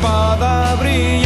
espada brilla.